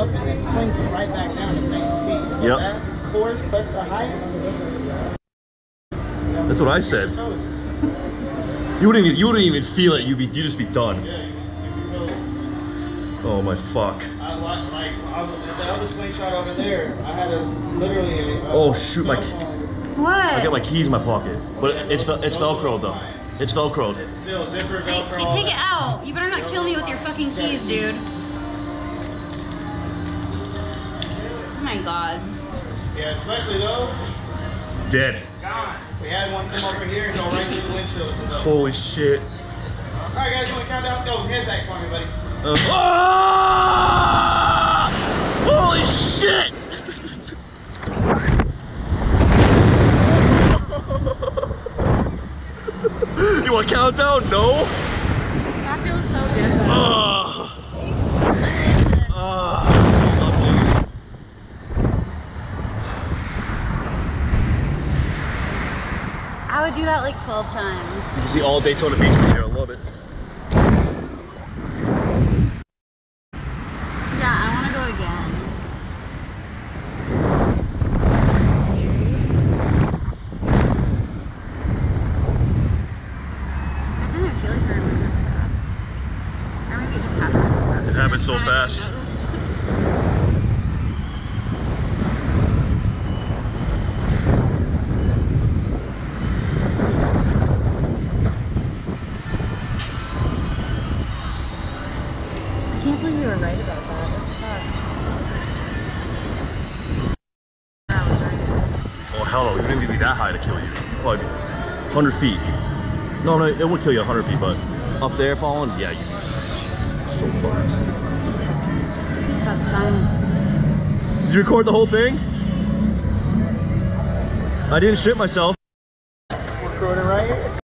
up and it swings you right back down the same speed. So yep. That force plus the height. That's what I said. You wouldn't even feel it. You'd just be done. Yeah, oh my fuck. The other slingshot over there, I had a literally. Oh shoot, my. What? I got my keys in my pocket, but okay, it's velcroed though. It's velcroed. It's still zipper velcro. Take it out. You better not kill me with your fucking keys, dude. Oh my god. Yeah, especially though. Dead. Gone. We had one come over here and go right through the windshield. Holy shit. Alright guys, you want to count down? Go head back for me, buddy. Oh! Holy shit! You want to count down? No? That feels so good. I would do that like 12 times. You can see all Daytona Beach from here. I love it. So fast. I can't believe you were right about that. That's fucked. I was right. Oh hell no! You wouldn't even be that high to kill you. Probably 100 feet. No, it would kill you 100 feet, but up there falling, yeah, you. So fast. Silence. Did you record the whole thing? I didn't shit myself. Record it right here.